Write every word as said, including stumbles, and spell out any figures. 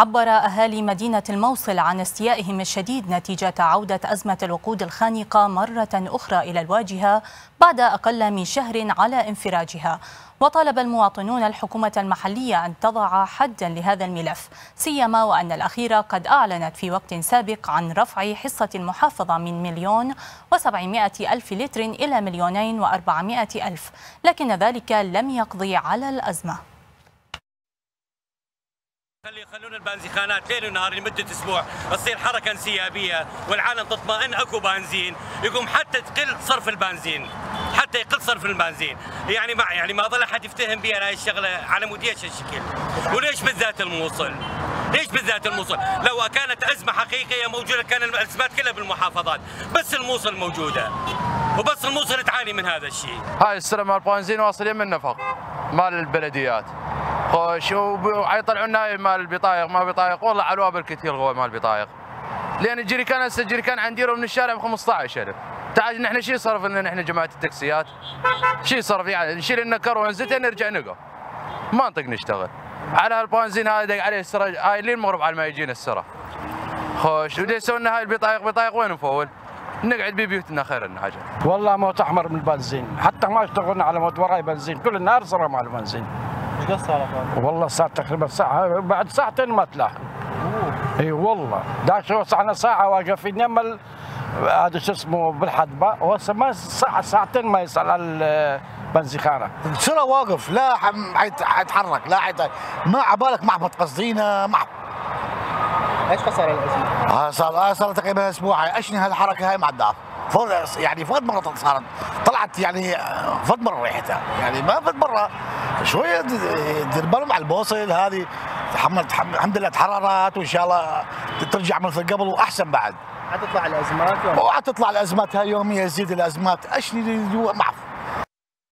عبر أهالي مدينة الموصل عن استيائهم الشديد نتيجة عودة أزمة الوقود الخانقة مرة أخرى إلى الواجهة بعد أقل من شهر على انفراجها، وطالب المواطنون الحكومة المحلية أن تضع حداً لهذا الملف، سيما وأن الأخيرة قد أعلنت في وقت سابق عن رفع حصة المحافظة من مليون وسبعمائة ألف لتر إلى مليونين وأربعمائة ألف، لكن ذلك لم يقضي على الأزمة. خلي يخلون البنزيخانات ليل ونهار لمده اسبوع، تصير حركه انسيابيه والعالم تطمئن اكو بنزين، يقوم حتى تقل صرف البنزين، حتى يقل صرف البنزين، يعني ما يعني ما ظل احد يفتهم بها هاي الشغله على مود ايش هالشكل؟ وليش بالذات الموصل؟ ليش بالذات الموصل؟ لو كانت ازمه حقيقيه موجوده كان الازمات كلها بالمحافظات، بس الموصل موجوده وبس الموصل تعاني من هذا الشيء. هاي السنه مال البنزين واصل من نفق مال البلديات. خوش ويطلعوا لنا مال البطايق، ما بطايق والله على الوابل كثير غوي مال البطايق، لان الجريكان هسه الجريكان عنديره من الشارع ب خمسطعش ألف. تعال نحن شو صرف لنا نحن جماعه التاكسيات؟ شو صرف يعني نشيل لنا كرون زيتين نرجع نقف. ما نطق نشتغل. على هالبنزين هذا عليه السرج هاي لين المغرب على ما يجينا السره. خوش ودي يسوي لنا هاي البطايق بطايق وين نفول؟ نقعد ببيوتنا خير لنا حاجه. والله موت احمر من البنزين، حتى ما اشتغلنا على موت وراي بنزين، كل النهار صرنا مع البنزين. والله صار تقريبا ساعة، بعد ساعتين ما تلاحق. اي والله، داش هو صحنا ساعة واقفين يم هذا شو اسمه بالحدبة، وهسه ما ساعة ساعتين ما يصل على البنزيخانة. بسرعة واقف، لا حيتحرك، لا حيت ما عبالك معبط قصدينا معبط. ايش خسارة الأزمة؟ صار صار تقريبا أسبوع، أشني هالحركة هاي مع الضعف. يعني فقد مرة صارت طلعت يعني فقد مرة ريحتها، يعني ما فقد مرة شوية دير بالهم على البوصل هذه تحملت الحمد لله تحررت وان شاء الله ترجع مثل قبل واحسن بعد. حتطلع الازمات وحتطلع الازمات هاي يوميا تزيد الازمات اشني معف